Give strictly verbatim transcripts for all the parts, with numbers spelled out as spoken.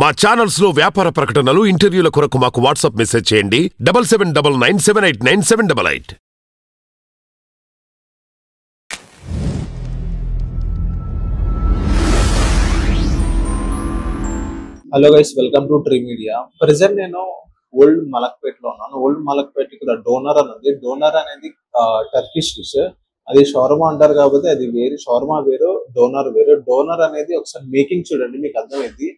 మా ఛానల్స్ లో వ్యాపార ప్రకటనలు, ఇంటర్వ్యూల కొరకు మాకు వాట్సాప్ మెసేజ్ చేయండి double seven double nine seven eight nine seven double eight. Hello guys, welcome to tree media. Present నేను ఓల్డ్ మలక్పేట్లో ఉన్నాను. ఓల్డ్ మలక్పేట్ ఇక్కడ డోనర్ అని ఉంది. డోనర్ అనేది టర్కిష్ డిష్, అది షోర్మా అంటారు కాబట్టి అది వేరు, షోర్మా వేరు, డోనర్ వేరు. డోనర్ అనేది ఒకసారి మేకింగ్ చూడండి, మీకు అర్థమైంది.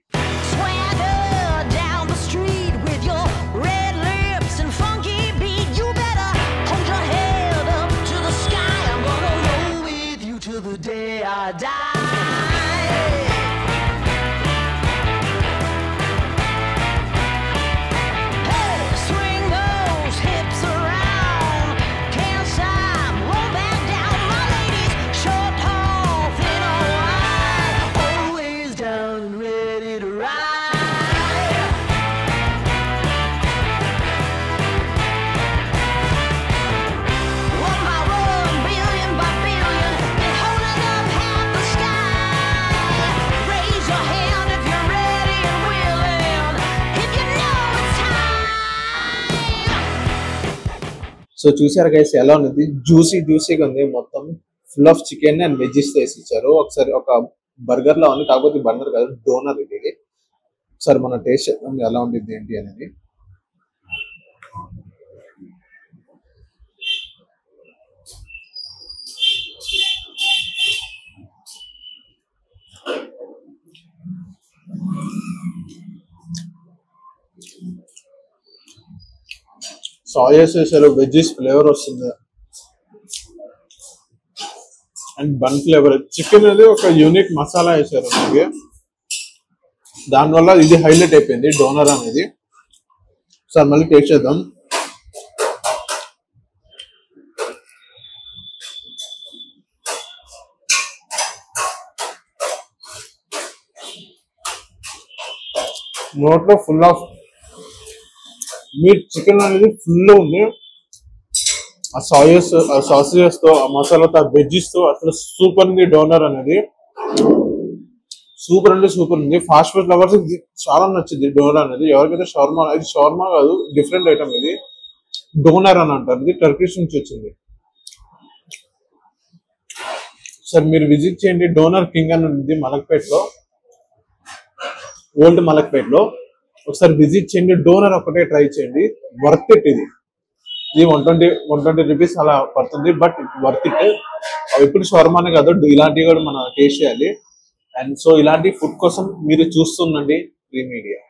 సో చూసారు గైస్ ఎలా ఉన్నది, జ్యూసీ జ్యూసీగా ఉంది. మొత్తం full of chicken and veggies వేసి ఇచ్చారు. ఒకసారి ఒక బర్గర్ లా ఉంది, కాకపోతే బర్గర్ కాదు డోనర్ ఇది. ఒకసారి మన టేస్ట్ చేద్దాం ఎలా ఉండిద్ది ఏంటి అనేది. సాజెస్ వేసారు, వెజ్జెస్ ఫ్లేవర్ వస్తుంది అండ్ బన్ ఫ్లేవర్. చికెన్ అనేది ఒక యూనిక్ మసాలా వేసారు మనకి, దానివల్ల ఇది హైలైట్ అయిపోయింది డోనర్ అనేది. సార్ మళ్ళీ టేస్ట్ చేద్దాం. నోట్లో ఫుల్ ఆఫ్ మీట్, చికెన్ అనేది ఫుల్ ఉంది. ఆ సాయస్ ఆ సాసేజెస్ తో, ఆ మసాలాతో, ఆ వెజ్జెస్ తో అసలు సూపర్ ఉంది డోనర్ అనేది. సూపర్ అంటే సూపర్ ఉంది. ఫాస్ట్ ఫుడ్ లవర్స్ ఇది చాలా నచ్చింది డోనర్ అనేది. ఎవరికైతే షోర్మా, ఇది షోర్మా కాదు, డిఫరెంట్ ఐటమ్ ఇది, డోనర్ అని అంటారు. ఇది టర్కిష్ నుంచి వచ్చింది. సార్ మీరు విజిట్ చేయండి, డోనర్ కింగ్ అని ఉంది మలక్పేట్లో, ఓల్డ్ మలక్పేట్లో. ఒకసారి విజిట్ చేయండి, డోనర్ ఒకటే ట్రై చేయండి. Worth it. ఇది ఇది one twenty one twenty rupees అలా పడుతుంది, బట్ వర్త్ ఇట్. ఇప్పుడు షవర్మానే కాదు, ఇలాంటివి కూడా మనం టేస్ట్ చేయాలి. అండ్ సో ఇలాంటి ఫుడ్ కోసం మీరు చూస్తుండండి ట్రీ మీడియా.